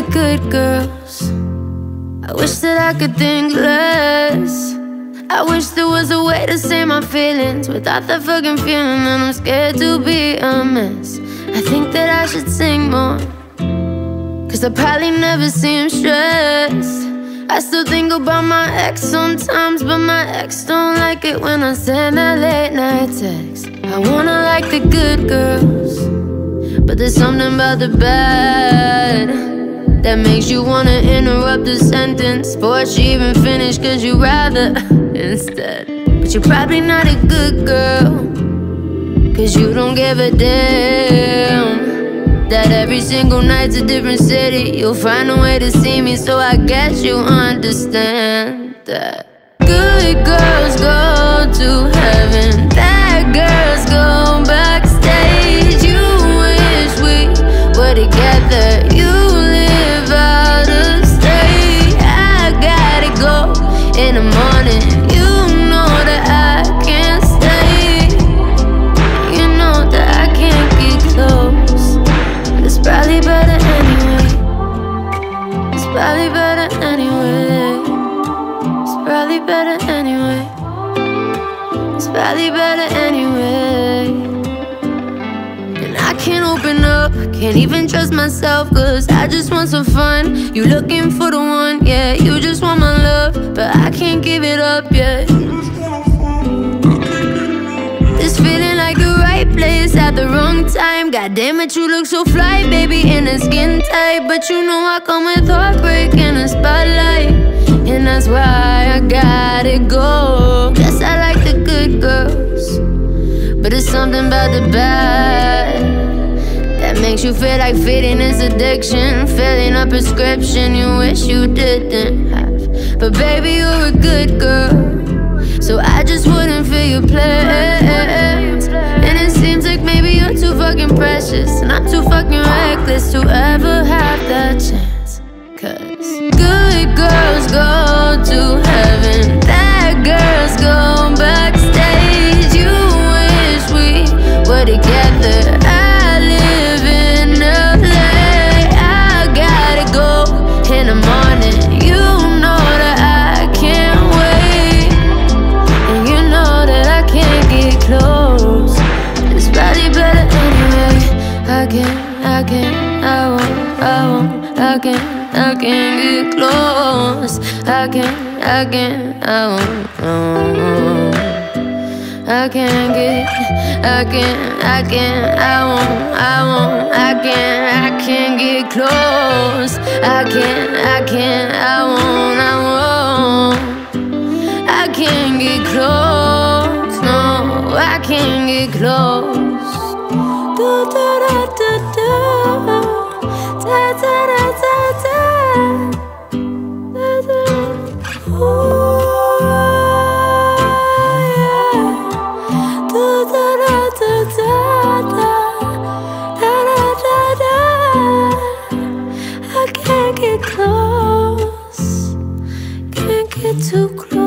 the good girls. I wish that I could think less. I wish there was a way to say my feelings without that fucking feeling that I'm scared to be a mess. I think that I should sing more, cause I probably never seem stressed. I still think about my ex sometimes, but my ex don't like it when I send that late night text. I wanna like the good girls, but there's something about the bad that makes you wanna interrupt the sentence before she even finished, cause you'd rather instead. But you're probably not a good girl, cause you don't give a damn that every single night's a different city. You'll find a way to see me, so I guess you understand that good girls go to heaven, bad girls go backstage. You wish we were together, you live out of state. I gotta go in the morning, you know that I can't stay. You know that I can't get close. It's probably better anyway. It's probably better anyway. It's probably better anyway. It's probably better anyway. And I can't open up, can't even trust myself, cause I just want some fun. You looking for the one, yeah. You just want my love, but I can't give it up yet. This feeling like the right place at the wrong time. God damn it, you look so fly, baby, in a skin tight. But you know I come with heartbreak in a spotlight, and that's why I gotta go. Guess I like the good girls, but it's something about the bad that makes you feel like fitting is addiction, filling a prescription you wish you didn't have. But baby, you're a good girl, so I just wouldn't feel your place. And it seems like maybe you're too fucking precious, and I'm too fucking reckless to ever have that chance. Cause good girls go to heaven, bad girls go backstage. You wish we were together. I live in LA. I gotta go in the morning. You know that I can't wait, and you know that I can't get close. It's probably better anyway. I can't get close. I won't. I can't get close. I won't. I can't get close. No, I can't get close. Da da da da da. Da da da da da. Da da. Oh yeah. Da da da da da da. Da da da da. I can't get close. Can't get too close.